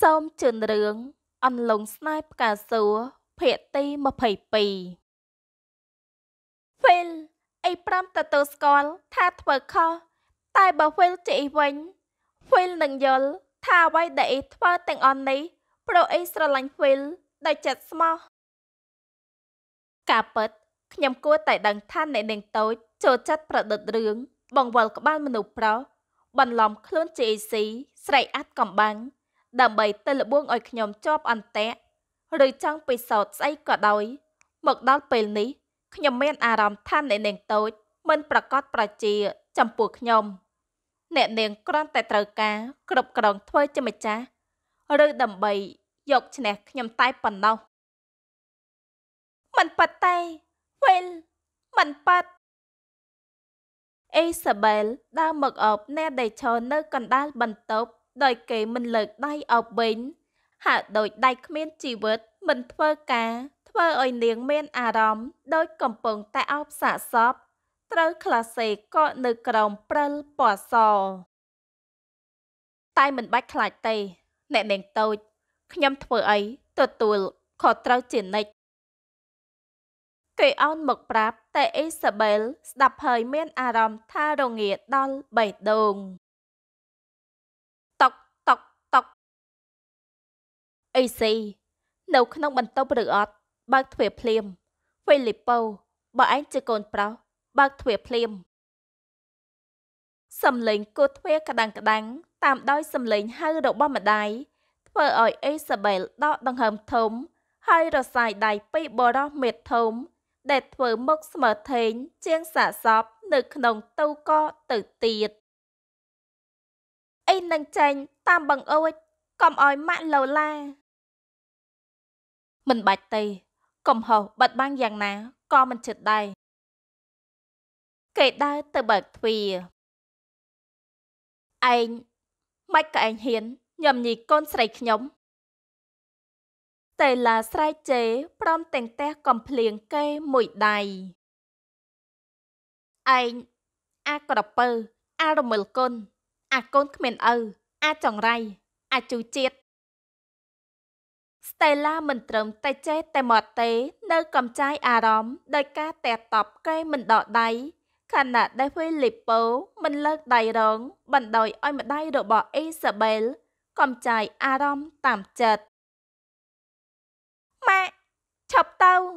Sớm trường rướng, ăn lông snipe cả sữa, phê ti mà phê pì. Phil, ai pram ta tớ sgol, tha thờ khó, tại bà Phil chỉ vinh. Phil nâng dồn, tha vay để thơ tình ơn này, pro Israel lành Phil, đời chật small. Cả bật, nhằm cua tại đằng than này nền tối, cho chất bà đợt rướng, bằng vào các bạn menu pro, bằng lòng khluôn chỉ xí, srei át cầm băng. Đảm bày tên là buông ôi nhóm chóp ăn té, rồi trong bị sọt dây quả đói. Một đón bền ní, nhóm men à rõm than nền nền tối, mình bà cót bà chìa, chầm buộc nhóm. Nền nền con tại trời cá, cộp cà đòn thuê cho mạch cha. Rồi đảm bày, dọc cho nè nhóm tay bằng nâu. Mình bật tay, Will, mình bật. Isabel đã mực ốp nè đầy cho nơi còn đá bằng tốp. Đôi kỳ mình lợt đai ở bến, hạ đội đai khuyên chỉ vớt, mình thơ cá, thơ ôi niếng men à rõm, đôi cầm bồng tay ốc xả xóp, trơ khla xì có nữ cổng prel bỏ sò. Tay mình bách lại tì, nẹ nền tôi, nhóm thơ ấy, tụt tùl, khó trơ triển nịch. Kỳ ơn mực bạp, tay Isabel, đập hơi men à rõm tha đồ nghĩa đo bảy đồn. Ây xì, nấu khăn ông bánh tốc rửa ọt, bác thuê phim. Philippo, bà anh chưa còn bảo, bác thuê phim. Xâm lĩnh cô thuê cả đắng, tạm đôi xâm lĩnh hai đầu bó mặt đáy. Thuê ỏi Isabel đó đang hầm thống, hai rồi xài đáy bị bó đó mệt thống. Để thuê mốc mở thính, chiên xả xóp, nữ khăn ông tâu co tử tiệt. Ây nâng chanh, tạm bằng ôi, cầm ỏi mạng lầu la. Mình bạch tì, cầm hồ bật băng giang ná, co mình trượt đầy. Kể đá từ bậc thùy. Anh, mạch cả anh hiến, nhầm nhì con sạch nhóm. Tề là sạch chế, prom tình tè cầm phliếng kê mùi đầy. Anh, a cỏ đọc bơ, a rồng mùi con, a con khmền ơ, a chồng ray, a chú chết. Stella mình trộm tay chết tay mọt tế, nơi cầm chai à rõm, đôi ca tè tọp cây mình đỏ đáy. Khả nạ đai Philippo, mình lợt đầy rõng, bần đòi ôi mà đai đồ bỏ Isabel, cầm chai à rõm tạm chật. Mẹ, chọc tao!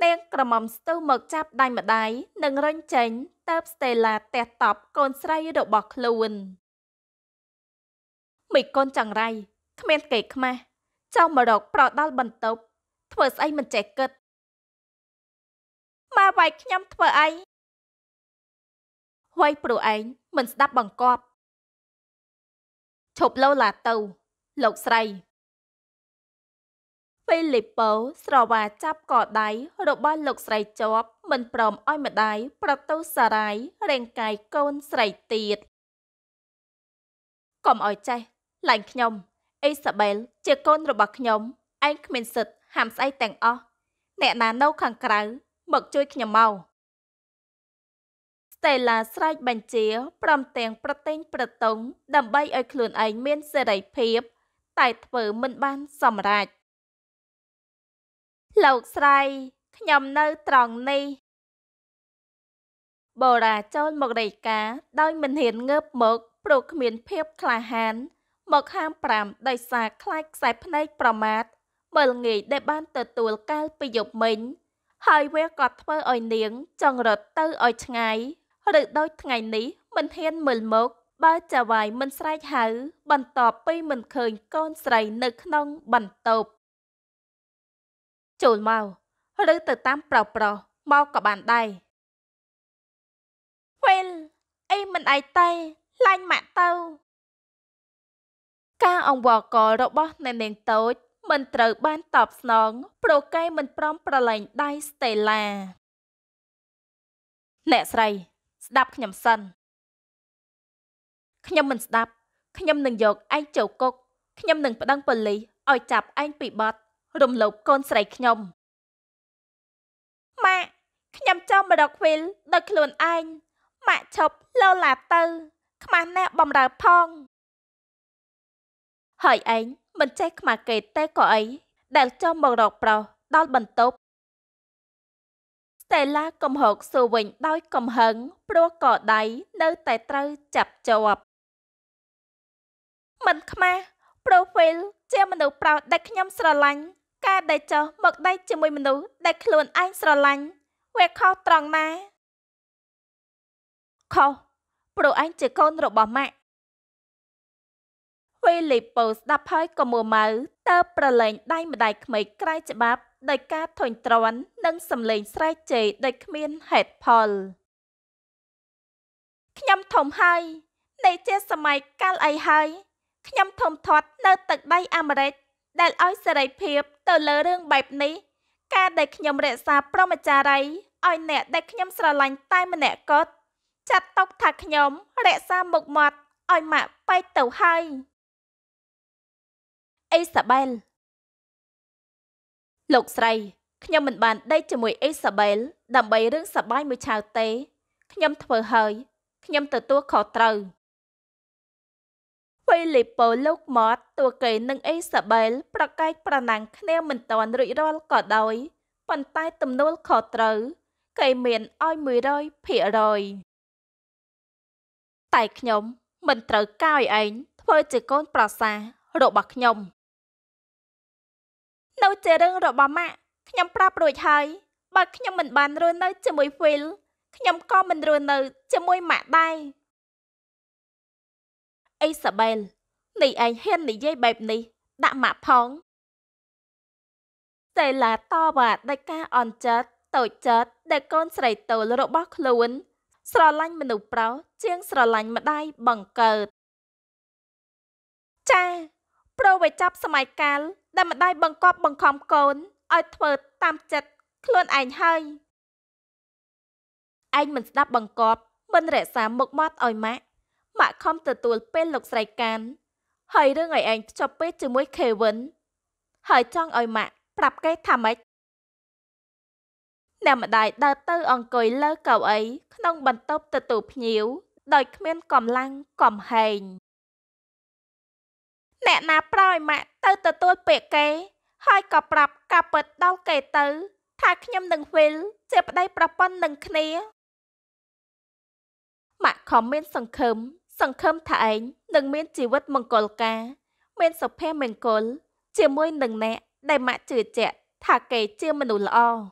Nên cầm mỏng tư mực chạp đai mà đáy, nâng rõnh chánh, tớp Stella tè tọp con srei đồ bỏ khluôn. Mị con chẳng ray. Khmer kể khmer, trong mở đọc bỏ đo bần tốc, thua ấy mình trẻ cất. Mà vạch nhằm thua ấy. Quay bộ ánh, mình sẽ đáp bằng cọp. Chụp lâu là tàu, lộc srei. Philippo sro và chắp cỏ đáy, rồi ba lộc srei chóp, mình bỏm oi mặt đáy, bỏ tàu xa rái, rèn cài con srei tiệt. Còn oi chay, lành nhầm. Isabel, chìa con rồi bọc nhóm, anh mình sực hàm say tàng o. Nẹ nà nâu khẳng kráu, mực chui nhóm màu. Stella srai bành chía, bỏm tàng protein proton, đầm bay ở khuôn ánh miên xe đẩy phép, tài thử mình ban xòm rạch. Lộc srai, nhóm nâu tròn ni. Bồ ra chôn một đầy cá, đôi mình hiến ngớp mực, bọc miên phép khả hán. Một hàm pram đầy xa khai xe pnei pramad, mở nghỉ để ban tờ tùl cao bị dục mình. Hồi với gọt thơ ôi niếng, chồng rột tư ôi ngay. Rồi đôi ngày ní, mình hiên mười một, ba chào vài mình srai hảo, bằng tọp bi mình khởi con srai nực nông bằng tộp. Chủ màu, rồi từ tam pro, mau có bàn đầy. Phil, y mình ai tay, lanh mạng tâu. Các ông bỏ có rộng bó nền nền tốt, mình trở ban tọp nón, pro cây mình prom pro lành đai Stella. Nẹ srei, đạp nhầm sân. Nhầm mình đạp, nhầm nâng dột anh chầu cốc, nhầm nâng đăng bờ lý, ôi chạp anh bị bọt, rùm lục con srei nhầm. Mẹ, nhầm cho mà đọc viên, đợt luôn anh, mẹ chọc lâu là tư, mà nẹ bòm rào phong. Hỏi anh, mình chắc mà kể tế của ấy, để cho một đọc bảo, đau bần tốt. Stella cầm hộp sưu vĩnh đôi cầm hứng, bố cỏ đáy, nơi tài trâu chạp chộp. Mình khá, profile, chê mình đủ bảo đạch nhóm sơ lánh, ca đầy cho một đầy chư mùi mình đủ đạch luôn anh sơ lánh, về khó tròn ná. Không, bố anh chỉ con rồi bỏ mạng. Vì lý bố đạp hơi của mùa máu, tớ bà lệnh đáy mà đạch mấy cây chạy bạp, đầy ca thôn trốn, nâng xâm lệnh srai chế đầy khmiên hệt phôl. Khâm thông hơi, này chế xa mày cao ấy hơi, khâm thông thoát nơi tật đầy Amrit, đầy oi xa đầy phiếp, tớ lỡ rương bẹp ní, ca đầy khâm rẽ xa pro mà chá rấy, oi nẹ đầy khâm sra lành tay mà nẹ cốt, chặt tóc thả khâm rẽ xa mục mọt, oi mạ bay tàu hơi. Isabel Lục sầy, khám mình bàn đây cho mùi Isabel, đảm bày rương sả bay mùi chào tế. Khám thờ hơi, khám từ tua khó trâu. Vì lý bố lúc mọt, tùa kì nâng Isabel, bà cách bà nàng khám mình toàn rủi rôl cỏ đôi, bàn tay tùm nôl khó trâu, kì miền oi mùi rôi, phịa rồi. Tại khám, mình trâu cao ảnh, thôi chỉ con bà xa, rộ bạc nhóm. Nâu chế rừng rồi bà mẹ, nhóm prap rồi hơi, bà nhóm mình bàn rồi nơi chứa mùi phil, nhóm con mình rồi nơi chứa mùi mạ đai. Isabel, nì anh hên nì dây bẹp nì, đã mạ phóng. Đây là to và đại ca ổn chết, tội chết, để con sảy tù rồi bác luôn, sờ lanh mình ủ báo, chiêng sờ lanh mà đai bằng cợt. Cha, bố về chấp xa mày cao, đã mà đai bằng cóp bằng khóm côn, ôi thờ tam chật, luôn ảnh hơi. Anh mình đáp bằng cóp, mình rẽ xa mục mót ôi mẹ, mẹ không từ tùl bên lục sài cán. Hời đưa người anh cho biết chữ mũi khề vấn. Hời chong ôi mẹ, đạp cái thảm ếch. Nè mà đai đờ tư ổng cười lơ cầu ấy, nông bần tốp từ tụp nhíu, đời khuyên còm lăng, còm hềnh. Nè nà proi mạ tớ tôi bệ kế, hơi có prap cà bật đau kề tớ, thà khâm nâng phí, chế bà đây prap bân nâng khné. Mạ khó miên sẵn khâm thả ánh, nâng miên chí vất mừng cồn ca, miên sổ phê mừng cồn, chìa môi nâng nẹ, đầy mạ chữ chẹt, thả kề chìa mình ủ lọ.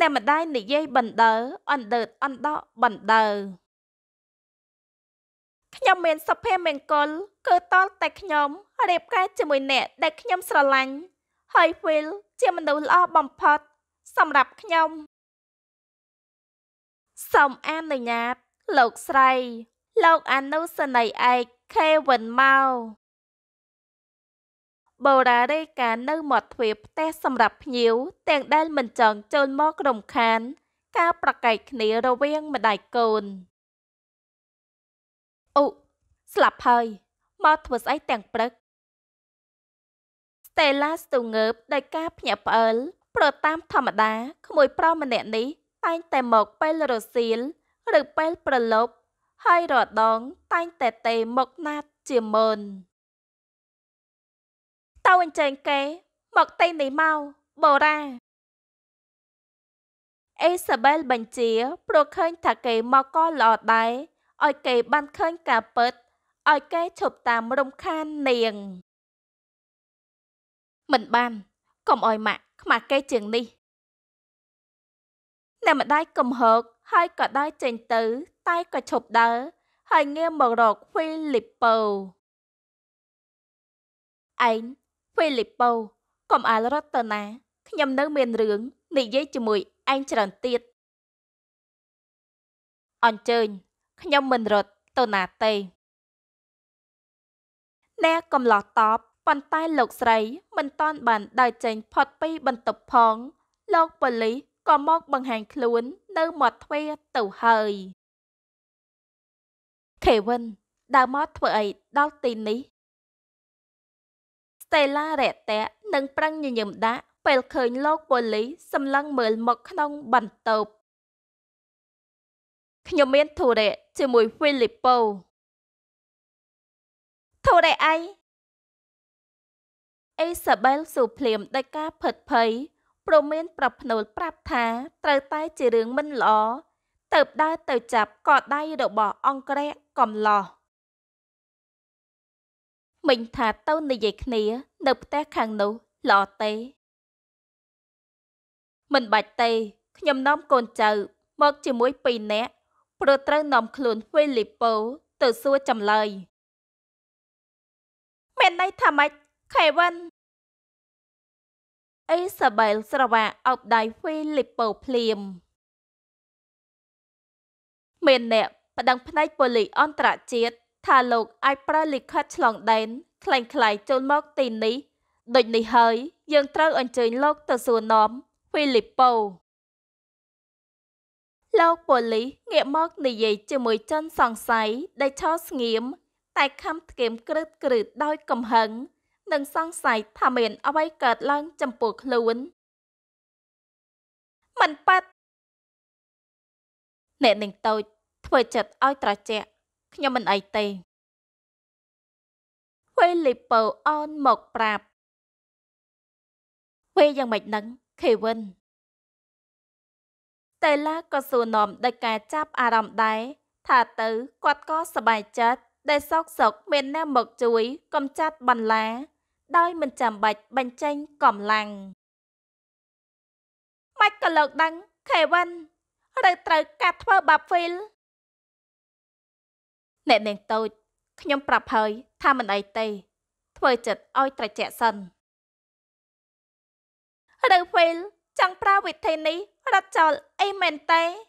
Nè mà đây nỉ dây bẩn đớ, ẩn đợt ẩn đọ bẩn đờ. Nhóm mình sắp phê mình côn, cứ tốt tại nhóm, đẹp cái chữ mùi nẹ để nhóm sờ lánh. Hơi phí, chìa mình đủ lo bỏng phật, xong đập nhóm. Xong an nửa nhạt, lột sầy, lột án nụ sờ này ai khê vần mau. Bồ ra đây cả nữ mọt thuyếp tế xong đập nhíu, tiền đen mình chọn chôn mốc rồng khán, ca bà cạch nỉ rô viên mà đại côn. Ú, sạp hơi, mơ thua sấy tàng bật. Stella tù ngợp đầy cáp nhập ớl, bờ tam thầm đá, mùi pro mà nẹ ní, tanh tè mộc bêl rô xíl, rực bêl bờ lộp, hơi rõ đón, tanh tè tè mộc nát chìa môn. Tao anh chênh kế, mộc tay ní mau, bồ ra. Isabel bành chía, bồ khênh thả kì mò co lọ đáy, ôi kê ban khênh cả bớt, ôi kê chụp tàm rung khan niềng. Mình ban, cầm ôi mạc, mà kê chừng đi. Nè mà đai cầm hột, hơi có đai chênh tứ, tay có chụp đỡ, hơi nghe mờ rột Filippo. Anh, Filippo, cầm áo rốt tờ ná, nhằm nâng miền rướng, nị dây chùi mùi, anh trần tiết. Ôn chênh. Nhóm mình rột, tờ nà tê. Nè cầm lọt tóc, bàn tay lục sấy, mình toàn bàn đài chênh phọt bi bằng tập phóng, lột bởi lý, có mốc bằng hàng khuôn, nơ mọt thuê tù hơi. Khỉ vân, đào mọt thuê ấy, đọc tin ní. Stella rẻ tẻ, nâng prăng như nhầm đá, bèl khởi lột bởi lý, xâm lăng mượn mọc nông bằng tập. Nhóm miễn thủ đệ chứa mùi Filippo. Thôi đại ai. Ê sở bèl dù phìm đại ca phật phấy. Pro miên bạp nổ bạp thá. Trời tay chỉ rướng minh ló. Tợp đai tàu chạp cọ đai đậu bỏ ong kre còm lò. Mình thả tao nì dạy khía. Nộp té kháng nụ lò tế. Mình bạch tê. Nhầm nóm côn chậu. Mớt chỉ mũi pì nẹ. Pro trâu nòm khluôn huy lịp bố. Từ xua chầm lời. Mẹ này thả mạch, khai văn. Isabel sơ vạ ọc đáy huy lịp bầu phliềm. Mẹ nẹ, bà đăng phân ách bồ lì ôn trả chết. Thả lục ai bà lịch khách lòng đến. Khánh khái chôn mốc tình ní. Địch ní hơi, dương trâu ẩn chơi lốc từ xua nóm. Huy lịp bầu. Lốc bồ lì, nghĩa mốc ní dây chư mùi chân sòng sáy. Để cho snghiếm. Tại khám kiếm cực cực đôi cầm hấn, nâng xong sài thả mền áo bay cợt lăng chầm buộc luôn. Mình bắt! Nẹ nình tôi, thua chật ôi trả trẻ, nhưng mình ấy tê. Huy lịp bầu on một bạp. Huy dân mạch nắng, khỉ vinh. Tê lá có xù nòm đầy cà cháp à rộng đáy, thả tứ quát có sờ bài chết. Để sọc sọc miền nam mật chuối, cầm chát bàn lá, đôi mình chạm bạch bánh chanh còm làng. Mạch cờ lợt đắng, khề văn, rồi trời cạt vào bà phil. Nẹ nền tôi, nhóm prap hơi, tha mình ấy tê, thuê chật ôi trời trẻ sân. Rồi phil, chẳng pra vịt thế ní, rạch trò em mền tê.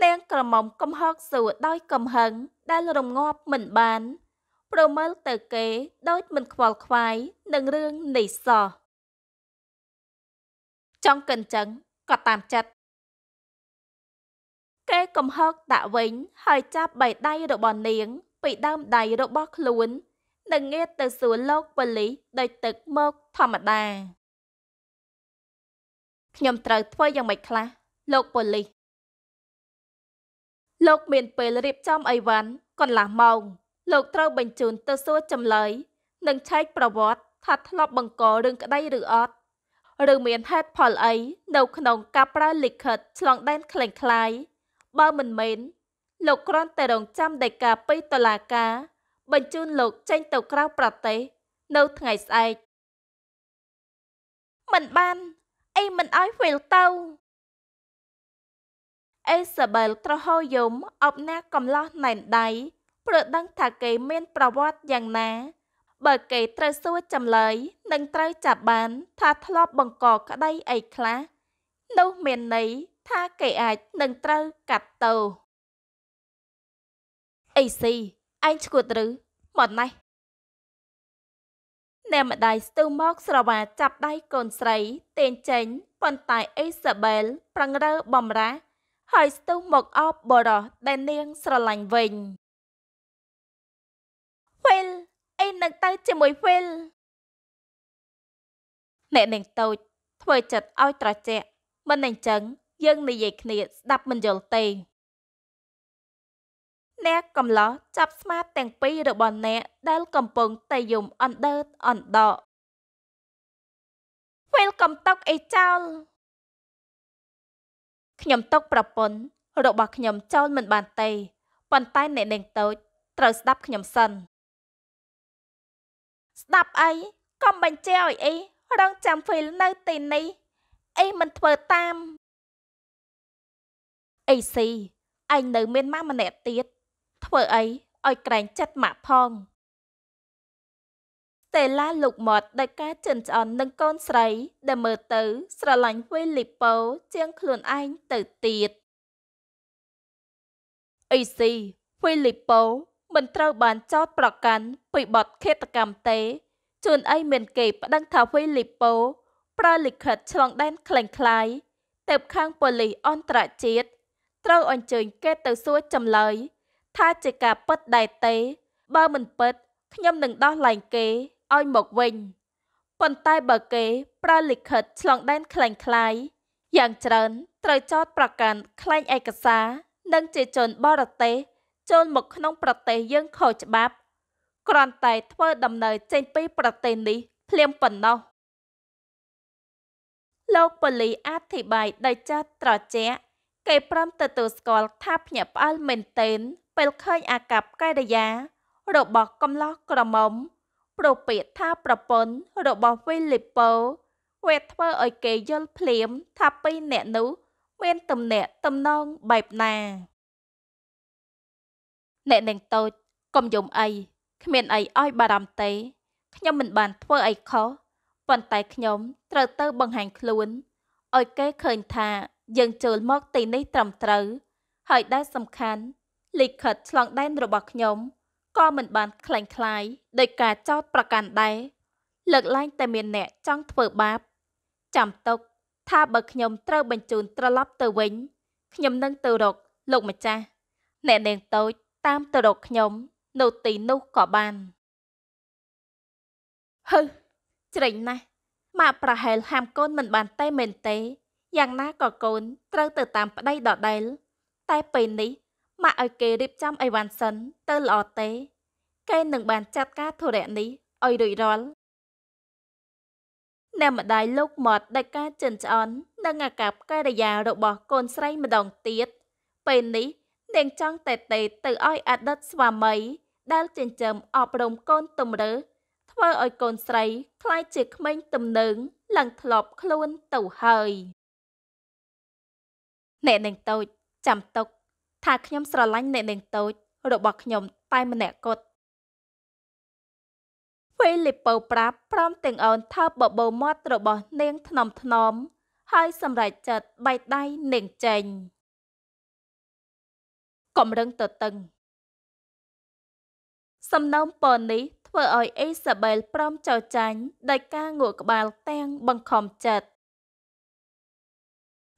Nên cờ mộng công hớt dù đôi cầm hấn, đã lồng ngọp mình bán. Pro mơ tờ kế, đôi mình khóa khoái, nâng rương nỉ sò. Trong cần trấn, có tạm chặt. Kế cầm hớt đã vĩnh, hơi chạp bảy đai độ bò niếng, bị đam đầy độ bọc luôn. Nâng nghe từ xua lốc và lý, đôi tực mốc thò mặt đà. Nhầm trời thôi dòng mạch là, lốc và lý. Lột miền bề riêng trong ấy ván, còn là mong. Lột trâu bình chùn tơ xua chầm lấy. Nâng trách bà vọt, thật lọc bằng cổ rừng cả đây rửa ọt. Rừng miền hết phòl ấy, nâu khả nông cáp ra lịch hệt lòng đen khảnh khái. Bao mình mến, lột con tờ đồng trăm đầy cà bây tòa là cá. Bình chùn lột tranh tàu cao bà tế, nâu thằng ngày. Mình ban, em mình ái phèo tâu. Isabel trò hôi dũng, ọc nát cầm lo nảnh đáy. Bởi đăng thả kế miên bà vọt dàng ná. Bởi kế trời xua chầm lấy, nâng trời chạp bán, thả lọc bằng cỏ cả đây ấy khá. Nâu miền nấy, tha kế ạch nâng trời cạp tàu. Ê xì, anh chụt rứ, mọt này. Nè mà đáy sưu mốc sờ bà chạp đáy cồn sấy, tên chánh, phần tài Isabel, prang rơ bòm rá. Hỏi sưu một ốc bò đỏ đầy niêng sờ lành vinh. Phil, em nâng tay chỉ mùi Phil. Nẹ nâng tôi, thuê chật ôi trò trẻ. Mình nâng chấn, dân nì dạy khỉ đập mình dồn tì. Nè cầm ló chắp smart tàng pi được bọn nẹ đeo cầm bụng tay dùng ẩn đớt ẩn đỏ. Phil cầm tóc ấy chào. Nhóm tóc bạp bốn, rộ bạc nhóm châu mình bàn tay. Bàn tay nẹ nền tối, trời đắp nhóm sân. Đắp ấy, con bánh treo ấy, rong chạm phí nơi tình này. Ê mình thờ tam. Ê xì, anh nữ miên má mà nẹ tiết. Thờ ấy, ôi cánh chất mạ phong. Tề la lục mọt đại ca trần tròn nâng con sấy để mở tứ sờ lánh với lịp bố chiêng khuôn anh tử tiệt. Ý xì, với lịp bố, mình trâu bán chót bỏ cắn bị bọt khét cảm tế. Chùn ấy miền kịp đang thảo với lịp bố, bà lịch hệt trọng đen khảnh khái. Tệp khang bồ lì on trả chết, trâu ổn chừng kết tớ xua chầm lời. Tha chỉ cả bất đại tế, ba mình bất. Nhưng đừng đo lành kế, ôi một vinh. Phần tay bờ kế, bà lịch hệt lòng đen khảnh khái. Giàng trấn, trời chót bà cản khảnh ai cả xá. Nâng chỉ trốn bó rạc tế, chôn một nôngប្រเตยយើងខុសច្បាប់គ្រាន់តែធ្វើដំណើរចេញពីប្រទេសនេះភ្លាមប៉ុណ្ណោះលោកប៉ូលីសអធិប្បាយដោយចាត់ត្រជាក់គេព្រមទទួលស្គាល់ថាភ្ញាក់ផ្អើលមែនទែនពេលឃើញអាកប្បកិរិយារបស់កំឡោះក្រមុំប្រូពាក្យថាប្រពន្ធរបស់វីលីប៉ូវាធ្វើឲ្យគេយល់ភ្លាមថាពីរអ្នកនោះមានទំនាក់ទំនងបែបណាអ្នកនឹងតូចកុំយំអីគ្មានអីឲ្យបារម្ភទេខ្ញុំមិនបានធ្វើអីខុសប៉ុន្តែខ្ញុំត្រូវទៅបង្ហាញខ្លួនឲ្យគេឃើញថាយើងចូលមកទីនេះត្រឹមត្រូវហើយដែលសំខាន់លិខិតឆ្លងដែនរបស់ខ្ញុំក៏មិនបានคล้ายៗដោយការចោទប្រកាន់ដែរលើកឡើងតែមានអ្នកចង់ធ្វើបាបចាំទុកថាបើខ្ញុំត្រូវបញ្ជូនត្រឡប់ទៅវិញខ្ញុំនឹងទៅរកលោកម្ចាស់អ្នកនាងតូចតាមទៅរកខ្ញុំនៅទីនោះក៏បានហើច្រេញណាស់ម៉ាក់ប្រហែលហាមកូនមិនបានតែមែនទេយ៉ាងណាក៏កូនត្រូវទៅតាមប្តីដដែលតែពេលនេះម៉ាក់ឲ្យគេរៀបចំអីវ៉ាន់សិនទៅល្អទេគេនឹងបានចាត់ការធុរៈនេះឲ្យរួចរាល់អ្នកម្ដាយលោកមាត់ដែលការចិញ្ចន់និងអាកប្បកិរិយារបស់កូនស្រីម្ដងទៀតពេលនេះនាងចង់តេតេទៅឲ្យអតីតស្វាមីដែលចិញ្ចឹមអប់រំកូនទំរើធ្វើឲ្យកូនស្រីខ្លាចជាក្មេងទំនើងឡើងធ្លាប់ខ្លួនទៅហើយអ្នកនាងតូចចាំទុកថាខ្ញុំស្រឡាញ់អ្នកនាងតូចរបស់ខ្ញុំតែម្នាក់គត់វេលីពៅប្រាប់ព្រមទាំងអូនថាបបោមាត់របស់នាងថ្នមថ្នមហើយសម្រេចចិត្តបៃដៃនាងចេញកំរឹងទៅតឹងសំណូមពរនេះធ្វើឲ្យអេសាបេលព្រមចោទចាញ់ដោយការងក់ក្បាលទាំងបង្ខំចិត្ត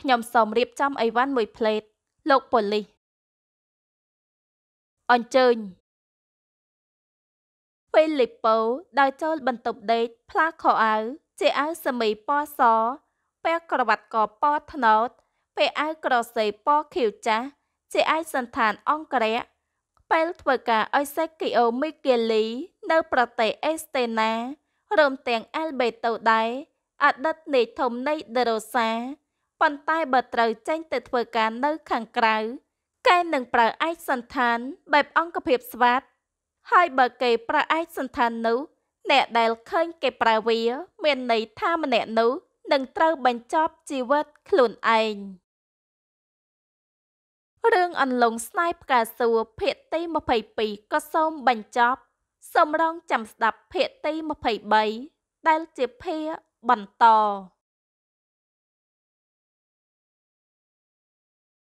ខ្ញុំសូមរៀបចំអីវ៉ាន់មួយផ្លេតលោកប៉ូលីសអញ្ជើញវេលីប៉ូដើរចូលបន្ទប់ដេកផ្លាខោអាវជាអាវសមីពណ៌សពាក់ក្រវ៉ាត់កពណ៌ត្នោតពាក់អាវក្រសេពណ៌ខៀវចាស់ជាឯកសន្តានអង្គរៈពេលធ្វើការឲ្យសេគីអូមីគីលីនៅប្រទេសអេស្តេណារួមទាំងអែលបេតូដែរអតីតនាយធំនៃដេរូសាប៉ុន្តែបើត្រូវចេញទៅធ្វើការនៅខាងក្រៅគេនឹងប្រើឯកសន្តានបែបអង្គភាពស្វាតហើយបើគេប្រើឯកសន្តាននោះអ្នកដែលឃើញគេប្រើវាមានន័យថាម្នាក់នោះនឹងត្រូវបញ្ចប់ជីវិតខ្លួនឯងរឿងអន្លង់ស្នេហ៍ផ្កាសួរភាគទី22ក៏សូមបញ្ចប់សូមរងចាំស្ដាប់ភាគទី23ដែលជាភាគបន្ត